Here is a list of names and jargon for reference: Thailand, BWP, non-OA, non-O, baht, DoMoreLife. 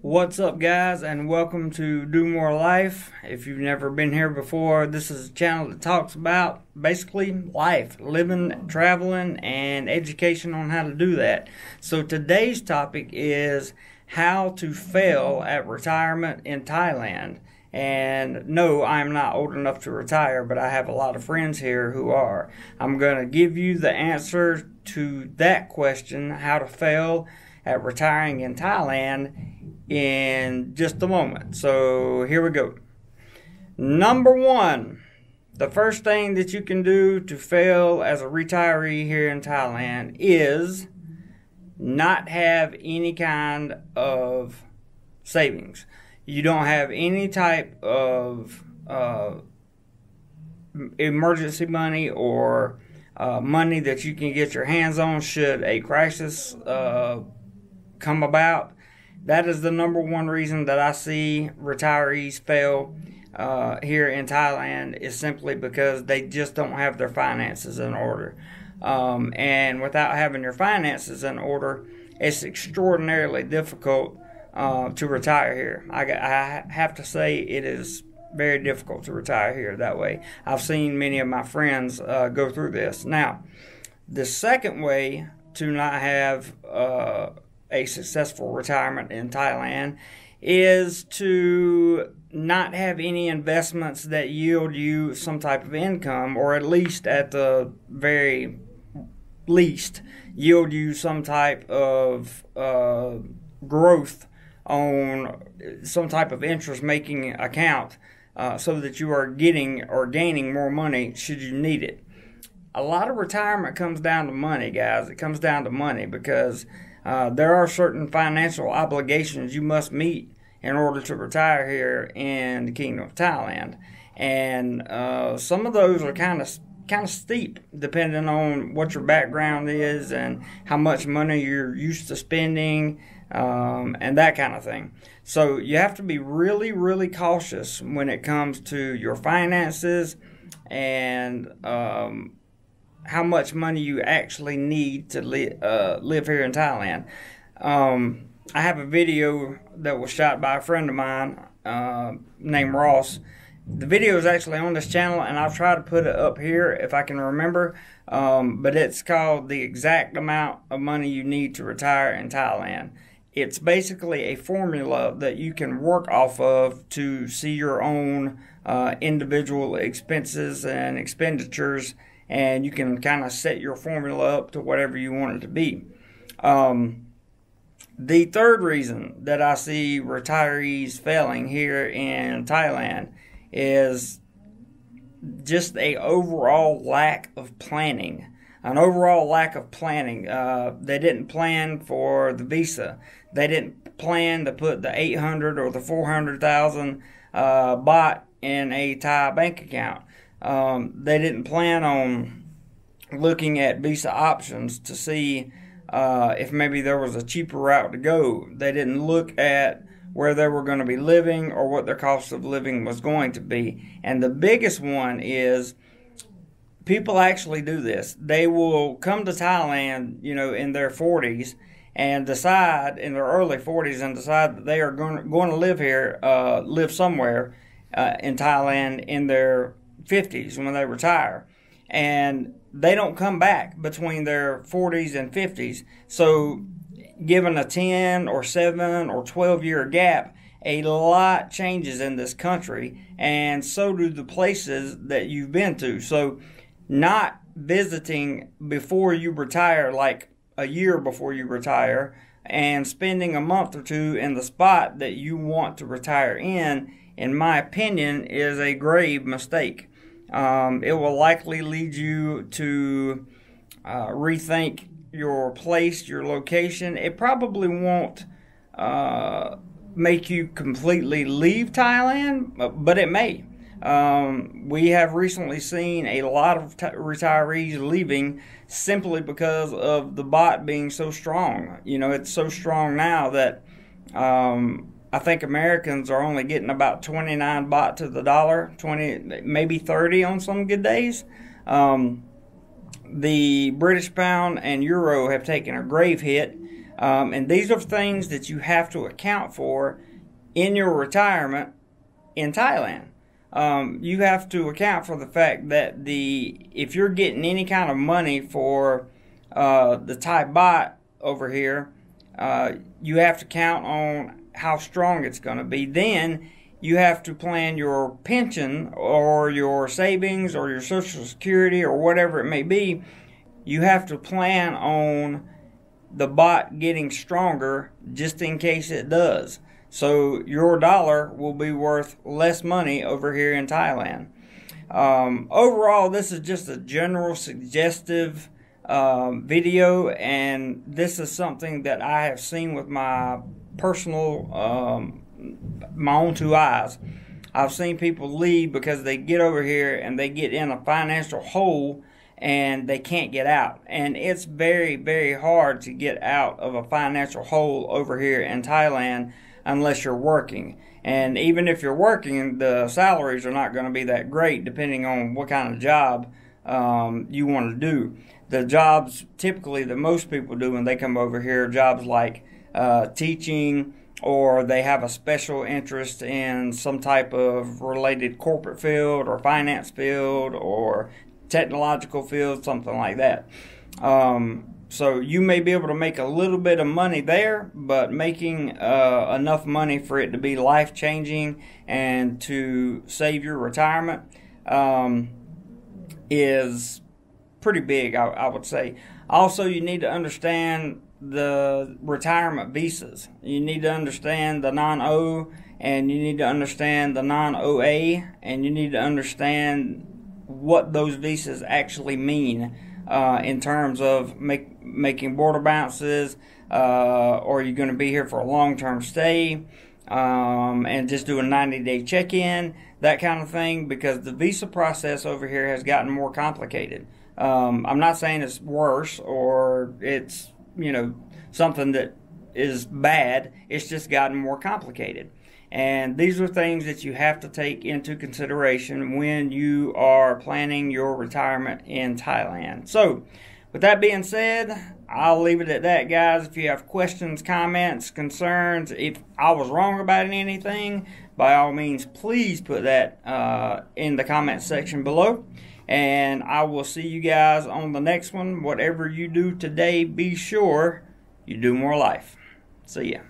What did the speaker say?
What's up, guys, and welcome to Do More Life. If you've never been here before, this is a channel that talks about basically life, living, traveling, and education on how to do that. So today's topic is how to fail at retirement in Thailand. And no, I'm not old enough to retire, but I have a lot of friends here who are. I'm going to give you the answer to that question, how to fail at retiring in Thailand, in just a moment. So here we go. Number one, the first thing that you can do to fail as a retiree here in Thailand is not have any kind of savings. You don't have any type of emergency money or money that you can get your hands on should a crisis come about. That is the number one reason that I see retirees fail here in Thailand, is simply because they just don't have their finances in order. And without having your finances in order, it's extraordinarily difficult to retire here. I have to say it is very difficult to retire here that way. I've seen many of my friends go through this. Now, the second way to not have a successful retirement in Thailand is to not have any investments that yield you some type of income, or at least at the very least yield you some type of growth on some type of interest making account, so that you are getting or gaining more money should you need it. A lot of retirement comes down to money, guys. It comes down to money because there are certain financial obligations you must meet in order to retire here in the Kingdom of Thailand, and some of those are kind of steep, depending on what your background is and how much money you're used to spending, and that kind of thing. So you have to be really, really cautious when it comes to your finances and how much money you actually need to live here in Thailand. I have a video that was shot by a friend of mine named Ross. The video is actually on this channel, and I'll try to put it up here if I can remember, but it's called The Exact Amount of Money You Need to Retire in Thailand. It's basically a formula that you can work off of to see your own individual expenses and expenditures, and you can kind of set your formula up to whatever you want it to be. The third reason that I see retirees failing here in Thailand is just a overall lack of planning. An overall lack of planning. They didn't plan for the visa. They didn't plan to put the 800 or the 400,000 baht in a Thai bank account. They didn't plan on looking at visa options to see if maybe there was a cheaper route to go. They didn't look at where they were going to be living or what their cost of living was going to be. And the biggest one is people actually do this. They will come to Thailand, you know, in their 40s and decide, in their early 40s, and decide that they are going to live here, live somewhere in Thailand in their 50s when they retire, and they don't come back between their 40s and 50s. So given a 10 or 7 or 12-year gap, a lot changes in this country, and so do the places that you've been to. So not visiting before you retire, like a year before you retire, and spending a month or two in the spot that you want to retire in my opinion, is a grave mistake. It will likely lead you to rethink your place, your location. It probably won't make you completely leave Thailand, but it may. We have recently seen a lot of retirees leaving simply because of the baht being so strong. You know, it's so strong now that I think Americans are only getting about 29 baht to the dollar, 20, maybe 30 on some good days. The British pound and euro have taken a grave hit. And these are things that you have to account for in your retirement in Thailand. You have to account for the fact that if you're getting any kind of money for the Thai baht over here, you have to count on how strong it's going to be. Then you have to plan your pension or your savings or your Social Security or whatever it may be. You have to plan on the baht getting stronger just in case it does. So your dollar will be worth less money over here in Thailand. Overall, this is just a general suggestive video, and this is something that I have seen with my personal, my own two eyes. I've seen people leave because they get over here and they get in a financial hole and they can't get out. And it's very, very hard to get out of a financial hole over here in Thailand unless you're working. And even if you're working, the salaries are not going to be that great depending on what kind of job you want to do. The jobs typically that most people do when they come over here are jobs like teaching, or they have a special interest in some type of related corporate field or finance field or technological field, something like that. So you may be able to make a little bit of money there, but making enough money for it to be life-changing and to save your retirement is pretty big, I would say. Also, you need to understand the retirement visas. You need to understand the non-O, and you need to understand the non-OA, and you need to understand what those visas actually mean in terms of making border bounces, or you're going to be here for a long-term stay, and just do a 90-day check-in, that kind of thing, because the visa process over here has gotten more complicated. I'm not saying it's worse or it's, you know, something that is bad. It's just gotten more complicated. And these are things that you have to take into consideration when you are planning your retirement in Thailand. So, with that being said, I'll leave it at that, guys. If you have questions, comments, concerns, if I was wrong about anything, by all means, please put that in the comment section below. And I will see you guys on the next one. Whatever you do today, be sure you do more life. See ya.